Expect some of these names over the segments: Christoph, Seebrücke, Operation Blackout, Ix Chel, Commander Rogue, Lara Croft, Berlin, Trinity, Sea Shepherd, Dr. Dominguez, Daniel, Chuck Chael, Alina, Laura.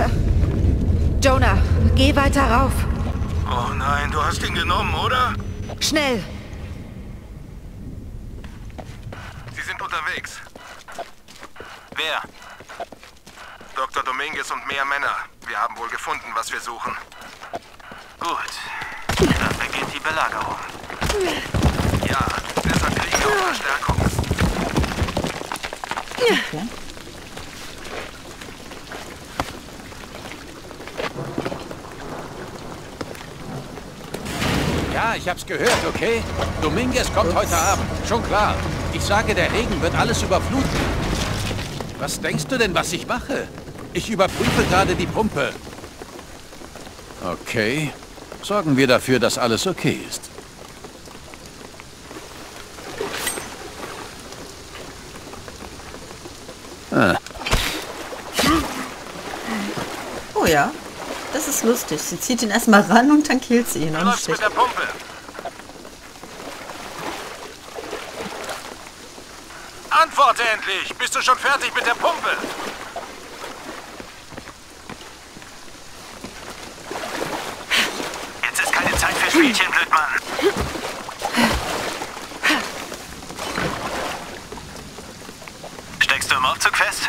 Fischer. Jonah, geh weiter rauf. Oh nein, du hast ihn genommen, oder? Schnell! Sie sind unterwegs. Wer? Dr. Dominguez und mehr Männer. Wir haben wohl gefunden, was wir suchen. Gut. Dann beginnt die Belagerung. Ja, deshalb kriegen wir auch Verstärkung. Okay. Ja, ich hab's gehört, okay? Dominguez kommt heute Abend, schon klar. Ich sage, der Regen wird alles überfluten. Was denkst du denn, was ich mache? Ich überprüfe gerade die Pumpe. Okay. Sorgen wir dafür, dass alles okay ist. Ah. Oh ja, das ist lustig. Sie zieht ihn erstmal ran und dann killt sie ihn. Und was mit der Pumpe? Antworte endlich! Bist du schon fertig mit der Pumpe? Jetzt ist keine Zeit für Spielchen, Blödmann. Steckst du im Aufzug fest?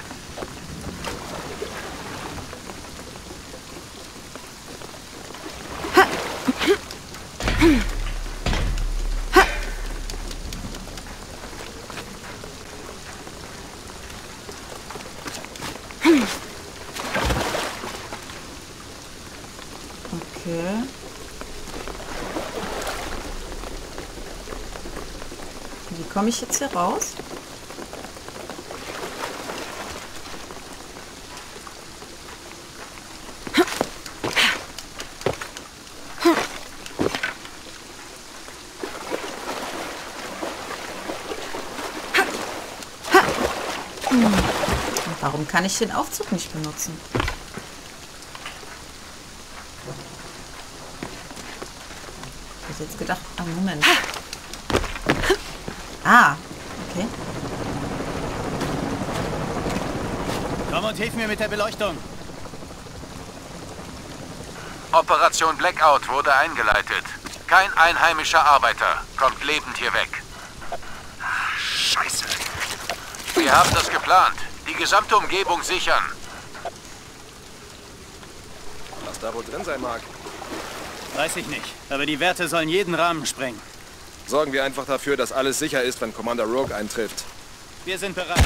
Komme ich jetzt hier raus? Warum kann ich den Aufzug nicht benutzen? Ich hätte jetzt gedacht, Moment. Ah, okay. Komm und hilf mir mit der Beleuchtung. Operation Blackout wurde eingeleitet. Kein einheimischer Arbeiter kommt lebend hier weg. Ach, Scheiße. Wir haben das geplant. Die gesamte Umgebung sichern. Was da wohl drin sein mag? Weiß ich nicht. Aber die Werte sollen jeden Rahmen sprengen. Sorgen wir einfach dafür, dass alles sicher ist, wenn Commander Rogue eintrifft. Wir sind bereit.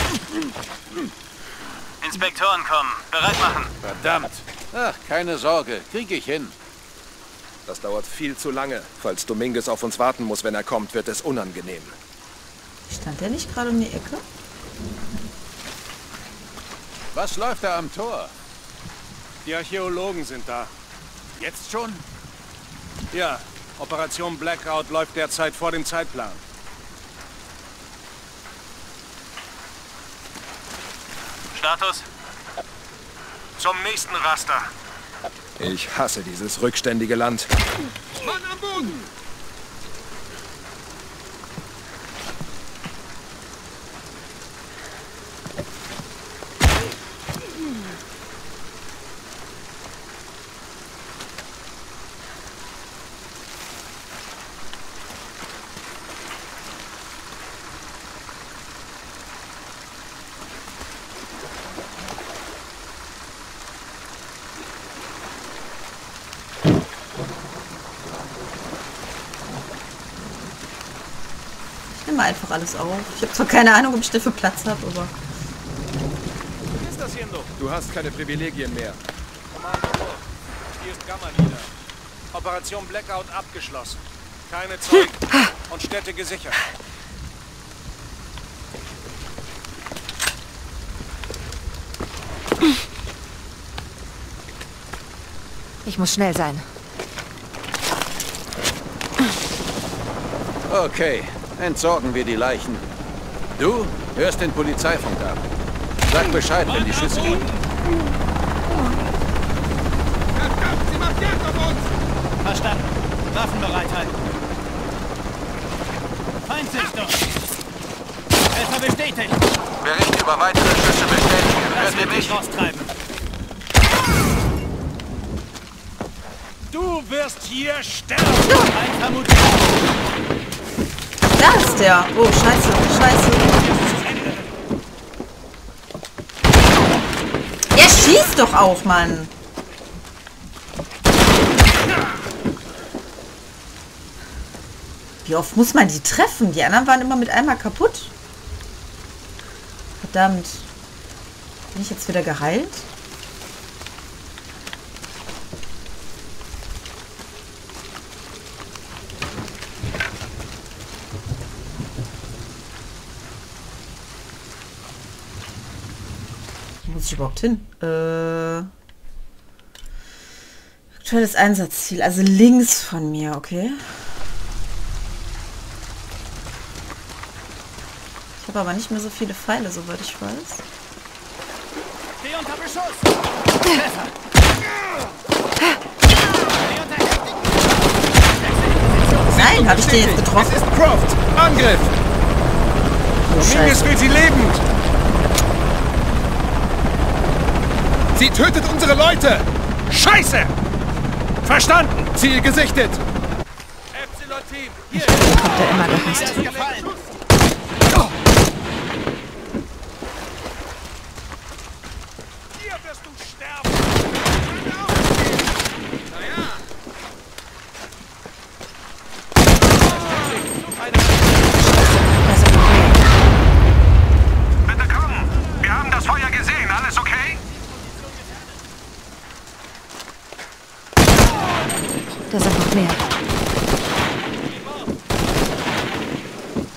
Inspektoren kommen. Bereit machen. Verdammt. Ach, keine Sorge. Kriege ich hin. Das dauert viel zu lange. Falls Dominguez auf uns warten muss, wenn er kommt, wird es unangenehm. Stand der nicht gerade um die Ecke? Was läuft da am Tor? Die Archäologen sind da. Jetzt schon? Ja. Operation Blackout läuft derzeit vor dem Zeitplan. Status? Zum nächsten Raster. Ich hasse dieses rückständige Land. Mann am Boden! Einfach alles auf. Ich habe zwar keine Ahnung, ob ich dafür Platz habe, aber... Du hast keine Privilegien mehr. Hier ist Gamma nieder. Operation Blackout abgeschlossen. Keine Zeugen und Städte gesichert. Ich muss schnell sein. Okay. Entsorgen wir die Leichen. Du hörst den Polizeifunk ab. Sag Bescheid, wenn die Schüsse gehen. Sie macht Jagd auf uns! Verstanden. Waffenbereit halten. Feindsichtung! Treffer bestätigt! Bericht über weitere Schüsse bestätigt. Hört ihr nicht? Du wirst hier sterben. Da ist der. Oh, scheiße, scheiße. Ja, schieß doch auf, Mann. Wie oft muss man die treffen? Die anderen waren immer mit einmal kaputt. Verdammt. Bin ich jetzt wieder geheilt? Wo muss ich überhaupt hin? Aktuelles Einsatzziel, also links von mir, okay. Ich habe aber nicht mehr so viele Pfeile, soweit ich weiß. Steh unter Beschuss! Nein, habe ich den jetzt getroffen? Es ist Croft! Angriff! Dominguez will sie lebend! Sie tötet unsere Leute! Scheiße! Verstanden! Ziel gesichtet! Epsilon-Team! Hier! Kommt er immer noch nicht.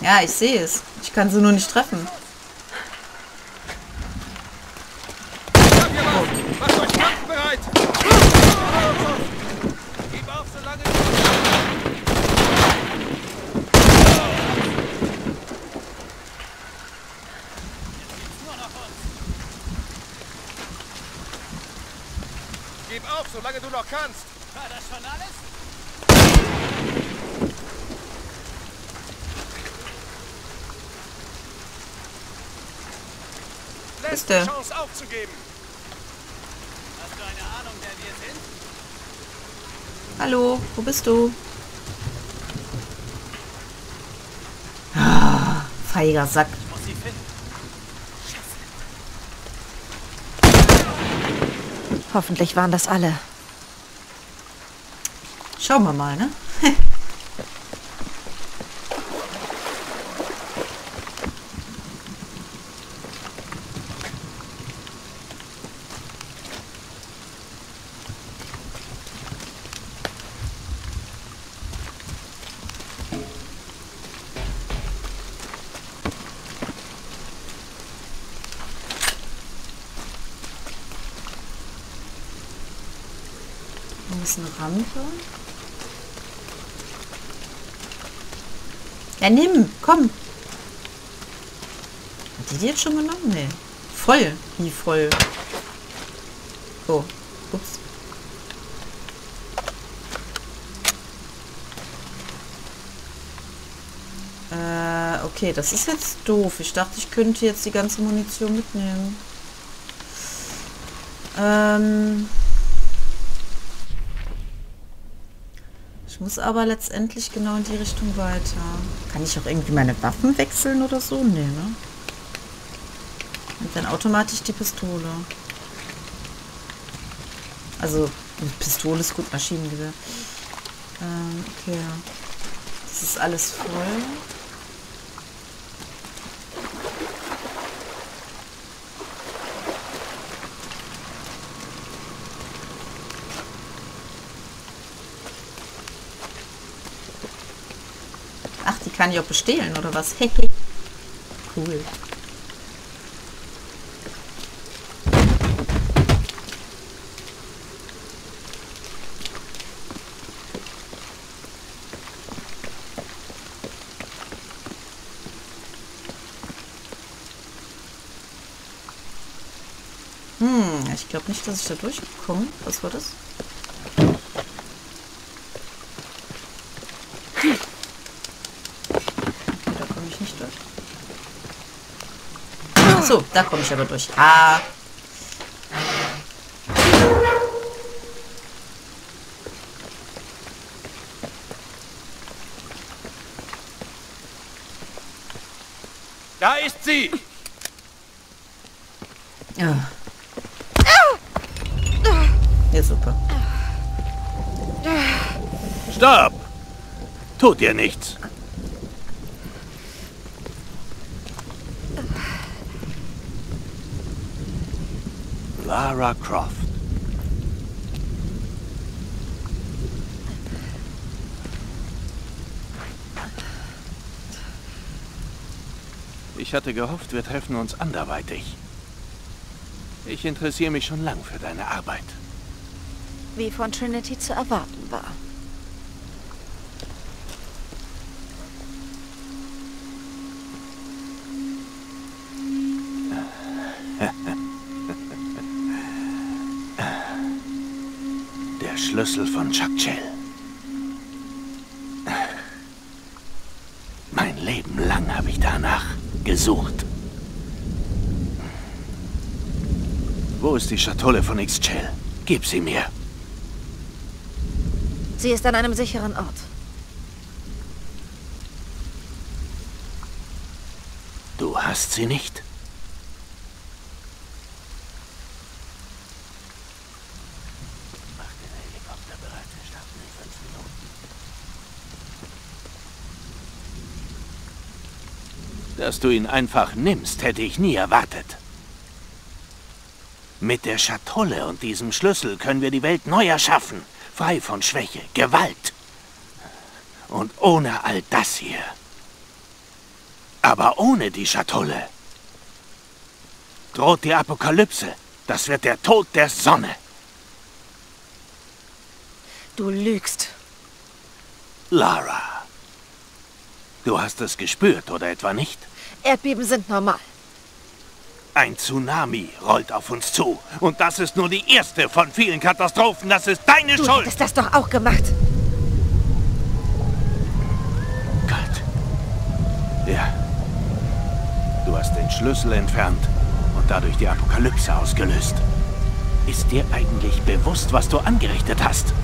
Ja, ich sehe es. Ich kann sie nur nicht treffen. Gib auf, solange du noch kannst. War das schon alles? Letzte Chance aufzugeben. Hast du eine Ahnung, wer wir sind? Hallo, wo bist du? Ah, feiger Sack. Ich muss sie finden. Scheiße. Hoffentlich waren das alle. Schauen wir mal, ne? Rampe. Ja, nimm, komm. Hat die jetzt schon genommen? Nee. Voll. Wie voll? Oh. Ups. Okay, das ist jetzt doof. Ich dachte, ich könnte jetzt die ganze Munition mitnehmen. Ich muss aber letztendlich genau in die Richtung weiter. Kann ich auch irgendwie meine Waffen wechseln oder so? Nee, ne? Und dann automatisch die Pistole. Also, Pistole ist gut, Maschinengewehr. Okay. Das ist alles voll. Kann ich auch bestehlen, oder was? Hehe. Cool. Ich glaube nicht, dass ich da durchkomme. Was war das? So, da komme ich aber durch. Ah. Da ist sie! Ja, super. Stopp! Tut ihr nichts. Lara Croft. Ich hatte gehofft, wir treffen uns anderweitig. Ich interessiere mich schon lang für deine Arbeit. Wie von Trinity zu erwarten war. Der Schlüssel von Chuck Chael. Mein Leben lang habe ich danach gesucht. Wo ist die Schatulle von Ix Chel? Gib sie mir. Sie ist an einem sicheren Ort. Du hast sie nicht? Mach den Helikopter bereit, wir starten in 5 Minuten. Dass du ihn einfach nimmst, hätte ich nie erwartet. Mit der Schatulle und diesem Schlüssel können wir die Welt neu erschaffen. Frei von Schwäche, Gewalt. Und ohne all das hier. Aber ohne die Schatulle droht die Apokalypse. Das wird der Tod der Sonne. Du lügst. Lara, du hast es gespürt, oder etwa nicht? Erdbeben sind normal. Ein Tsunami rollt auf uns zu. Und das ist nur die erste von vielen Katastrophen. Das ist deine Schuld. Du hättest das doch auch gemacht. Gott. Ja. Du hast den Schlüssel entfernt und dadurch die Apokalypse ausgelöst. Ist dir eigentlich bewusst, was du angerichtet hast?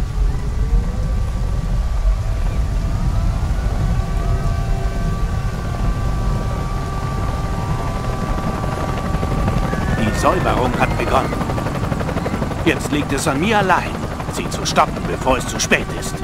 Die Säuberung hat begonnen. Jetzt liegt es an mir allein, sie zu stoppen, bevor es zu spät ist.